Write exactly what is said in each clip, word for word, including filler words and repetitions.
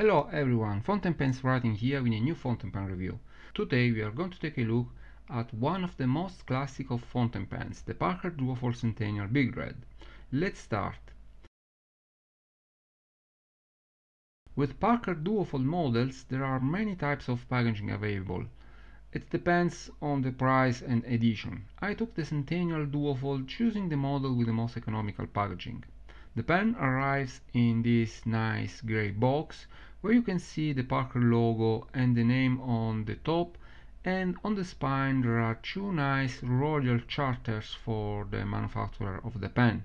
Hello everyone, Fountain Pen's writing here with a new fountain pen review. Today we are going to take a look at one of the most classic of fountain pens, the Parker Duofold Centennial Big Red. Let's start. With Parker Duofold models there are many types of packaging available. It depends on the price and edition. I took the Centennial Duofold, choosing the model with the most economical packaging. The pen arrives in this nice grey box where you can see the Parker logo and the name on the top, and on the spine there are two nice royal charters for the manufacturer of the pen.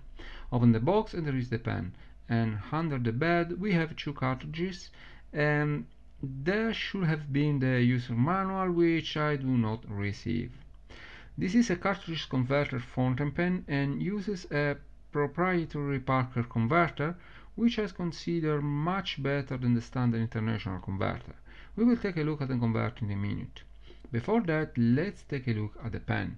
Open the box and there is the pen, and under the bed we have two cartridges, and there should have been the user manual, which I do not receive. This is a cartridge converter fountain pen and uses a proprietary Parker converter, which I consider much better than the standard international converter. We will take a look at the converter in a minute. Before that, let's take a look at the pen.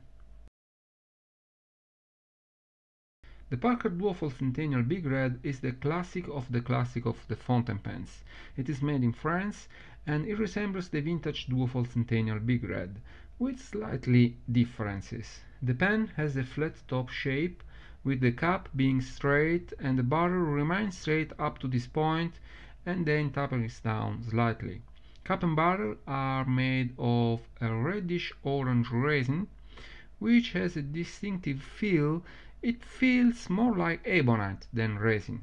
The Parker Duofold Centennial Big Red is the classic of the classic of the fountain pens. It is made in France and it resembles the vintage Duofold Centennial Big Red, with slightly differences. The pen has a flat top shape, with the cap being straight and the barrel remains straight up to this point and then tapers down slightly. Cap and barrel are made of a reddish orange resin which has a distinctive feel. It feels more like ebonite than resin.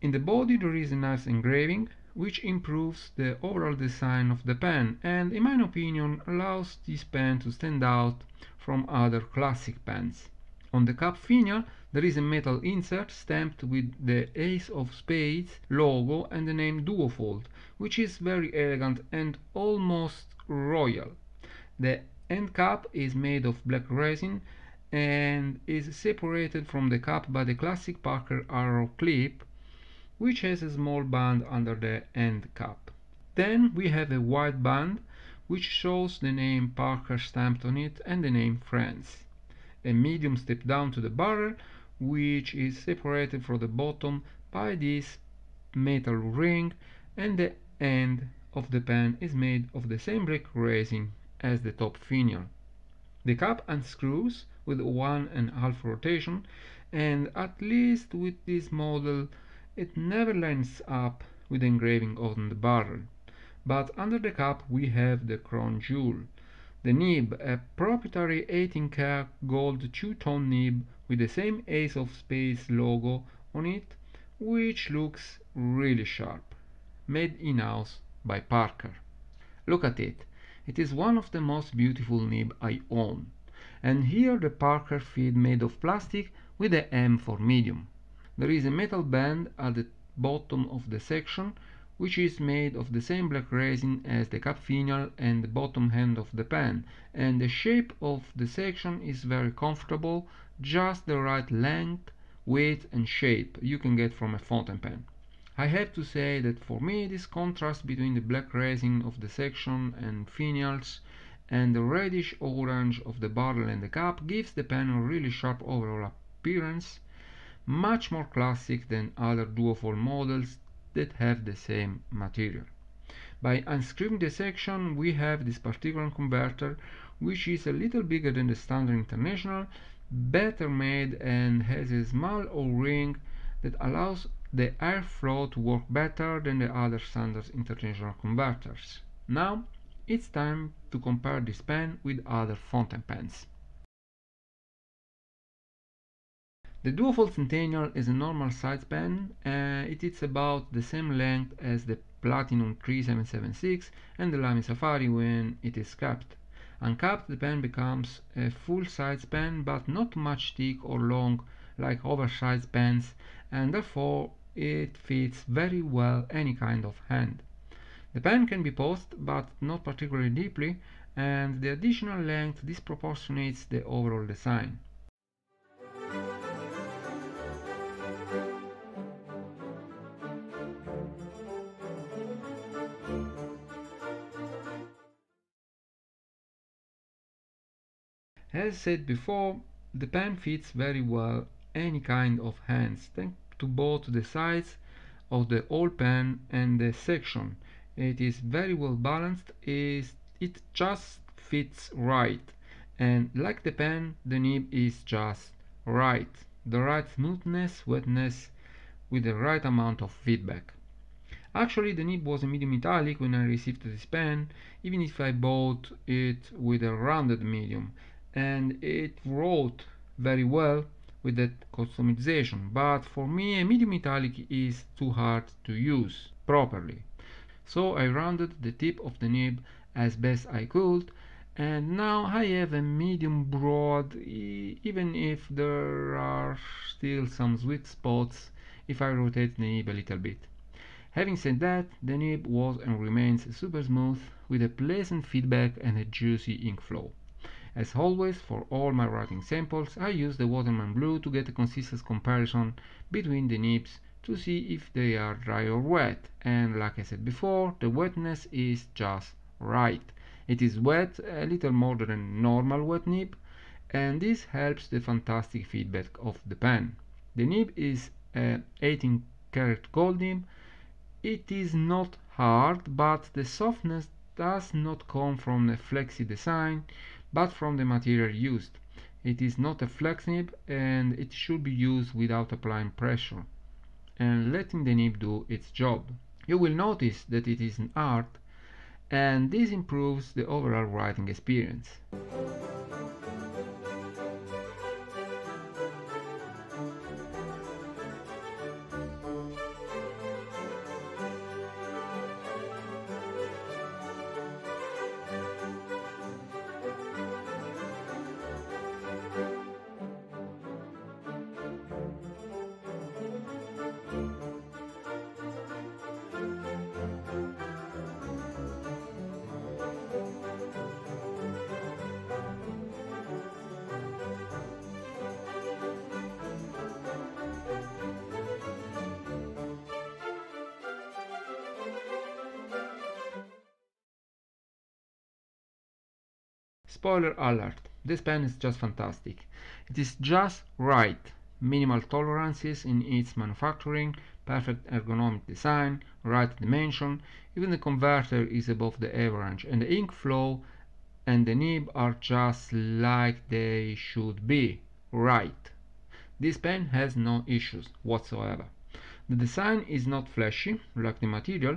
In the body there is a nice engraving which improves the overall design of the pen and, in my opinion, allows this pen to stand out from other classic pens. On the cap finial there is a metal insert stamped with the Ace of Spades logo and the name Duofold, which is very elegant and almost royal. The end cap is made of black resin and is separated from the cap by the classic Parker arrow clip, which has a small band under the end cap. Then we have a white band which shows the name Parker stamped on it and the name France. A medium step down to the barrel, which is separated from the bottom by this metal ring, and the end of the pen is made of the same black resin as the top finial. The cap unscrews with one and a half rotation, and at least with this model it never lines up with the engraving on the barrel. But under the cap we have the crown jewel. The nib, a proprietary eighteen karat gold two-tone nib with the same Ace of Spades logo on it, which looks really sharp. Made in-house by Parker. Look at it. It is one of the most beautiful nib I own. And here the Parker feed made of plastic with the M for medium. There is a metal band at the bottom of the section, which is made of the same black resin as the cap finial and the bottom end of the pen, and the shape of the section is very comfortable, just the right length, weight and shape you can get from a fountain pen. I have to say that for me this contrast between the black resin of the section and finials and the reddish orange of the barrel and the cap gives the pen a really sharp overall appearance, much more classic than other Duofold models that have the same material. By unscrewing the section we have this particular converter, which is a little bigger than the standard international, better made and has a small O-ring that allows the airflow to work better than the other standard international converters. Now it's time to compare this pen with other fountain pens. The Duofold Centennial is a normal size pen, uh, it is about the same length as the Platinum thirty-seven seventy-six and the Lamy Safari when it is capped. Uncapped, the pen becomes a full size pen, but not much thick or long like oversized pens, and therefore it fits very well any kind of hand. The pen can be posed, but not particularly deeply, and the additional length disproportionates the overall design. As said before, the pen fits very well any kind of hands, thanks to both the size of the whole pen and the section. It is very well balanced, is it just fits right, and like the pen, the nib is just right, the right smoothness, wetness, with the right amount of feedback. Actually, the nib was a medium metallic when I received this pen, even if I bought it with a rounded medium, and it wrote very well with that customization, but for me a medium metallic is too hard to use properly. So I rounded the tip of the nib as best I could, and now I have a medium broad, even if there are still some sweet spots if I rotate the nib a little bit. Having said that, the nib was and remains super smooth, with a pleasant feedback and a juicy ink flow. As always, for all my writing samples, I use the Waterman Blue to get a consistent comparison between the nibs to see if they are dry or wet, and like I said before, the wetness is just right. It is wet, a little more than a normal wet nib, and this helps the fantastic feedback of the pen. The nib is an eighteen karat gold nib. It is not hard, but the softness does not come from the flexi design, but from the material used. It is not a flex nib, and it should be used without applying pressure and letting the nib do its job. You will notice that it is an art, and this improves the overall writing experience. Spoiler alert, this pen is just fantastic. It is just right. Minimal tolerances in its manufacturing, perfect ergonomic design, right dimension, even the converter is above the average, and the ink flow and the nib are just like they should be, right. This pen has no issues whatsoever. The design is not flashy, like the material,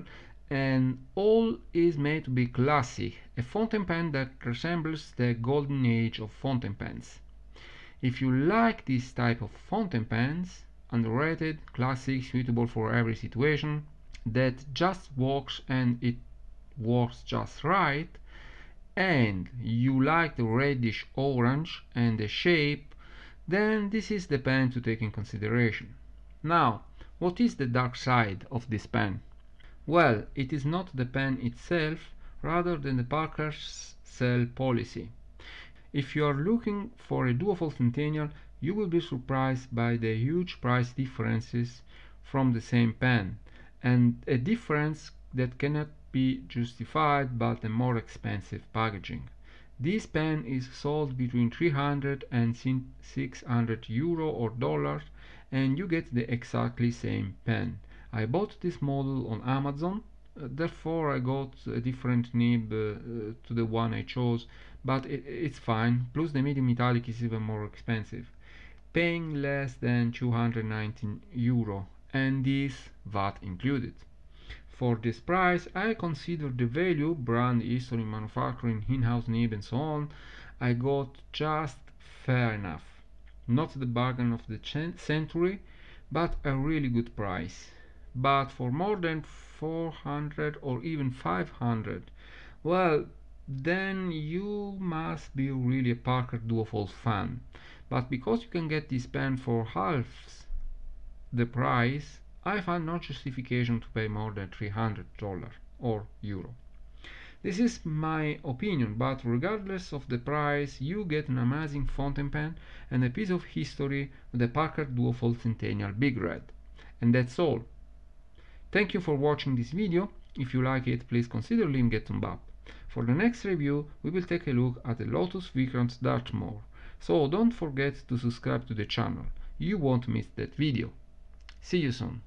and all is made to be classic, a fountain pen that resembles the golden age of fountain pens. If you like this type of fountain pens, underrated, classic, suitable for every situation, that just works and it works just right, and you like the reddish orange and the shape, then this is the pen to take in consideration. Now, what is the dark side of this pen? Well, it is not the pen itself, rather than the Parker's sell policy. If you are looking for a Duofold Centennial, you will be surprised by the huge price differences from the same pen, and a difference that cannot be justified by the more expensive packaging. This pen is sold between three hundred and six hundred euro or dollars, and you get the exactly same pen. I bought this model on Amazon, uh, therefore I got a different nib uh, uh, to the one I chose, but it, it's fine, plus the medium metallic is even more expensive, paying less than two hundred nineteen euro, and this V A T included. For this price, I consider the value, brand history, manufacturing, in-house nib and so on, I got just fair enough. Not the bargain of the century, but a really good price. But for more than four hundred or even five hundred, well, then you must be really a Parker Duofold fan. But because you can get this pen for half the price, I find no justification to pay more than three hundred dollars or euro. This is my opinion, but regardless of the price, you get an amazing fountain pen and a piece of history with the Parker Duofold Centennial Big Red. And that's all. Thank you for watching this video. If you like it, please consider leaving a thumb up. For the next review, we will take a look at the Lotus Vikrant Dartmoor, so don't forget to subscribe to the channel. You won't miss that video. See you soon.